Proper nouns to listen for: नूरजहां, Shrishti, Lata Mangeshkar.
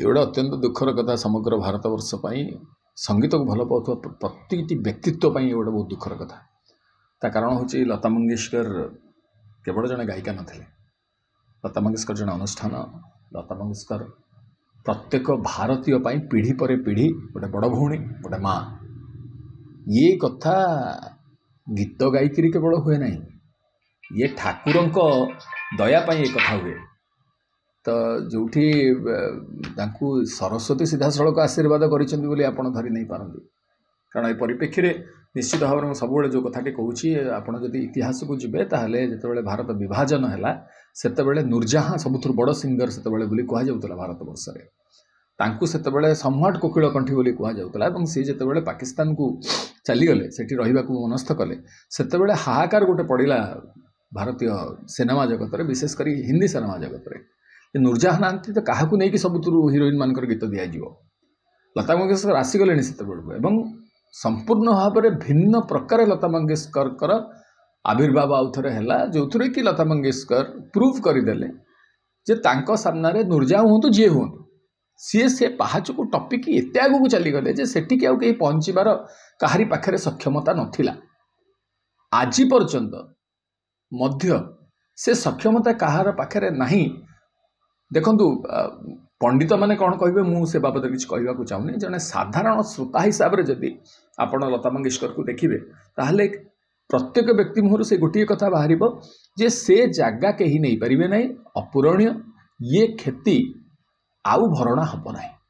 एउटा अत्यंत दुःखर कथा समग्र भारतवर्ष पाई संगीत को भल पाउथवा प्रत्येक व्यक्तित्व पाई एउटा बहुत दुःखर कथा। ता कारण होछि लता मंगेशकर केवल जने गायिका नथिले। लता मंगेशकर जने अनुष्ठान, लता मंगेशकर प्रत्येक भारतीय पाई पीढ़ी पर पीढ़ी गोटे बड़ भौणी गोटे माँ। ये कथा गीत गायकी केवल हुए ना, ये ठाकुरंको दया पाई एक कथा हुए। तो जोठी तांकु सरस्वती सीधा सड़क आशीर्वाद करिसेंती बोली आपण धरि नहीं पारंती। कारण ए परिप्रेक्षी रे निश्चित भाव में सबुले जो कथा के कहूची आपण जदि इतिहास को जिबे ताहले जेतेबेले भारत विभाजन हैला सेतेबेले नूरजहां सबुथुर बड़ सिंगर सेतेबेले बोली कहा जाउतला भारत वर्ष रे। तांकु सेतेबेले सम्हाट कोकिल कंठी बोली कहा जाउतला एवं से जेतेबेले पाकिस्तान को चली गले सेठी रहिबाकु मनस्थ कले सेतेबेले हाहाकार गोटे पडिला भारतीय सिनेमा जगत रे, विशेष करी हिंदी सिनेमा जगत रे। नूरजहां नांती तो क्या नहीं सबुतुर हिरोइन मान गीत दिज्व। लता मंगेशकर आसीगले एवं संपूर्ण भाव में भिन्न प्रकार लता मंगेशकर आविर्भाव आउ थे जो थे कि लता मंगेशकर प्रूव करदेले जे तांको सामने नूरजहां हूँ जी हूँ सी से पहाच को टपिक एत आगे चलीगले से आई पहुँचबार कहारी पाखे सक्षमता नाला। आज पर्यंत मध्य से सक्षमता कहार पाखे नहीं। देखंतु पंडित मैंने कौन कहे मुझे बाबद किसी कहवाक चाहूनी। जड़े साधारण श्रोता हिसाब से जदि आप लता मंगेशकर को देखिए ताहले प्रत्येक व्यक्ति मुहर से गोटे कथा बाहर जे से जगह कहीं नहीं पारे ना, अपूरणीय ये क्षति आउ भरणा हम ना।